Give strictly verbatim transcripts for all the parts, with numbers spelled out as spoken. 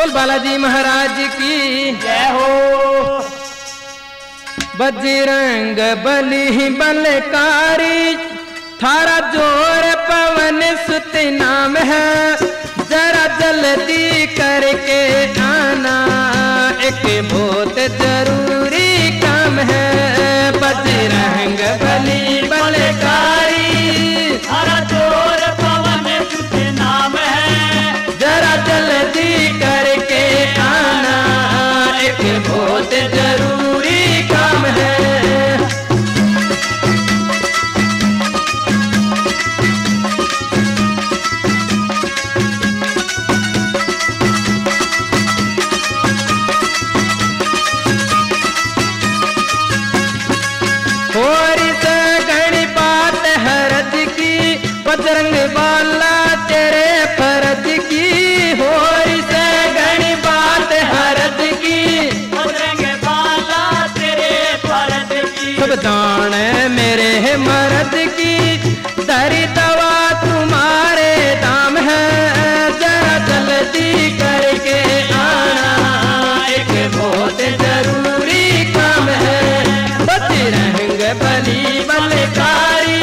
बोल बालाजी महाराज की जय हो। बजरंग बली बलकारी थारा जोर पवन सुत नाम है, जरा जल्दी करके आना एक बहुत जरूरी काम है। बजरंग बली बलकारी थारा जोर पवन सुत नाम है, जरा जल्दी करके आना एक बहुत जरूरी काम है। बजरंग बाला तेरे फर्ज की हो से घनी बात हरज की, बजरंग बाला तेरे फर्ज की सब जाने मेरे मर्द की। दरी दवा तुम्हारे दाम है, जरा जल्दी करके आना एक बहुत जरूरी काम है। बजरंग बली बलकारी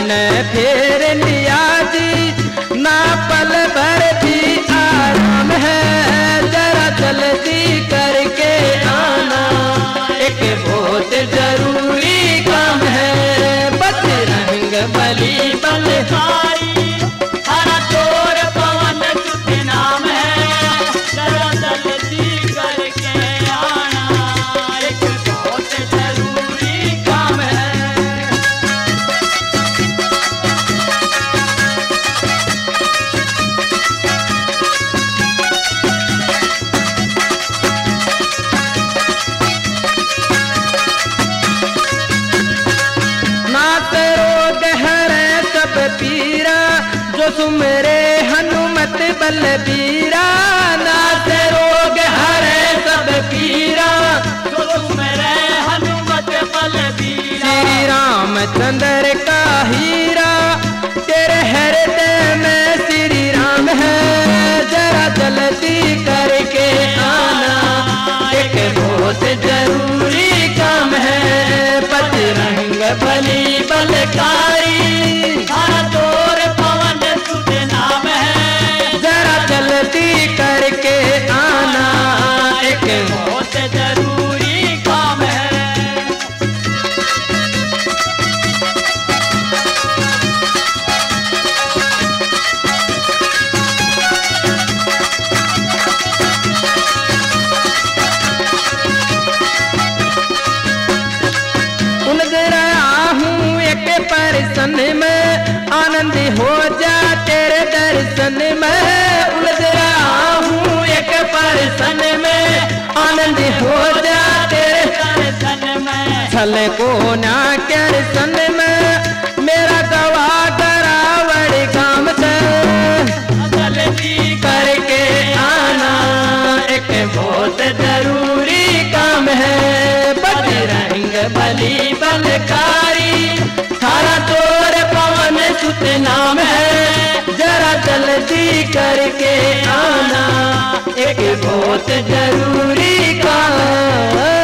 ने फेर लिया जी, ना पल भर भी आराम है। जरा जल्दी करके आना एक बहुत जरूरी काम है। बजरंग बली बलकारी थारा जोर पवन सुत नाम है, जरा जल्दी करके आना एक बहुत जरूरी काम है। सुमरे हनुमत बलबीरा नाथ रोग हरे सब पीरा, सुमरे हनुमत बलबीरा श्री रामचंद्र का हीरा, तेरे हृदय में श्री राम है। जरा जल्दी करके आना एक बहुत जरूरी काम है। बजरंग बली बलकारी थारा जोर पवन सुत नाम है, जरा जल्दी करके आना एक बहुत जरूरी काम है। परसन में आनंद हो जा तेरे दर्शन में, उलझ रहा हूँ एक परसन में आनंद हो जा तेरे दर्शन में। छल को ना करसन में मेरा गवा करावड़ काम से, जल्दी करके आना एक बहुत जरूरी काम है। बजरंग बली बलकारी थारा जोर पवन सुत नाम है, जरा जल्दी करके आना एक बहुत जरूरी काम।